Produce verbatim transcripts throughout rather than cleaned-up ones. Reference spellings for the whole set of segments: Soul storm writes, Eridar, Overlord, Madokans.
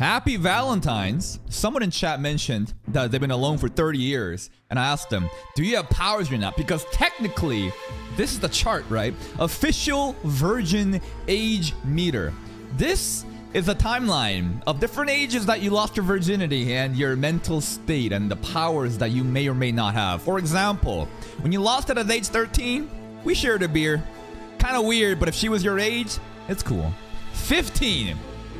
Happy Valentine's. Someone in chat mentioned that they've been alone for thirty years, and I asked them, do you have powers or not? Because technically, this is the chart, right? Official virgin age meter. This is a timeline of different ages that you lost your virginity and your mental state and the powers that you may or may not have. For example, when you lost it at age thirteen, we shared a beer. Kind of weird, but if she was your age, it's cool. fifteen.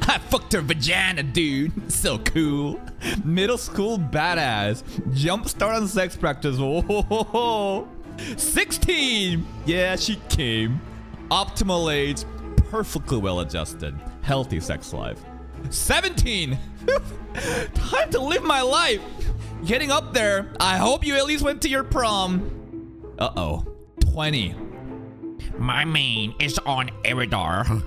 I fucked her vagina, dude. So cool. Middle school badass. Jumpstart on sex practice. Oh, sixteen. Yeah, she came. Optimal age. Perfectly well adjusted. Healthy sex life. seventeen. Time to live my life. Getting up there. I hope you at least went to your prom. Uh-oh. twenty. My main is on Eridar.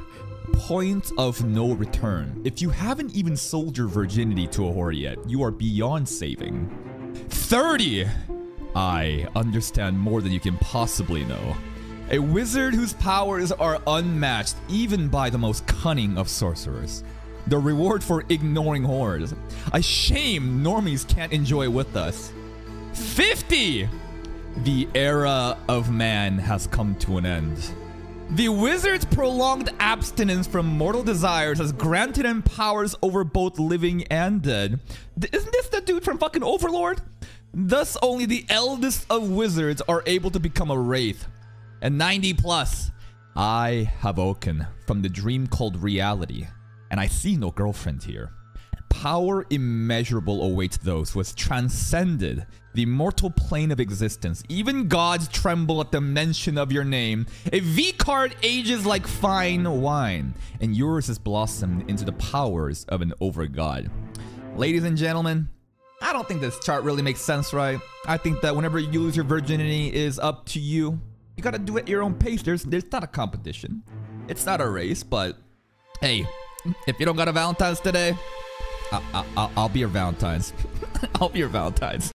Point of no return. If you haven't even sold your virginity to a whore yet, you are beyond saving. thirty. I understand more than you can possibly know. A wizard whose powers are unmatched even by the most cunning of sorcerers. The reward for ignoring whores. A shame normies can't enjoy with us. fifty. The era of man has come to an end. The wizard's prolonged abstinence from mortal desires has granted him powers over both living and dead. Th- isn't this the dude from fucking Overlord? Thus, only the eldest of wizards are able to become a wraith. And ninety plus. I have woken from the dream called reality, and I see no girlfriend here. Power immeasurable awaits those who has transcended the mortal plane of existence. Even gods tremble at the mention of your name. A V-card ages like fine wine, and yours has blossomed into the powers of an over-god. Ladies and gentlemen, I don't think this chart really makes sense, right? I think that whenever you lose your virginity is up to you. You gotta do it at your own pace. There's, there's not a competition. It's not a race, but hey, if you don't got a Valentine's today, I, I, I'll be your Valentine's. I'll be your Valentine's.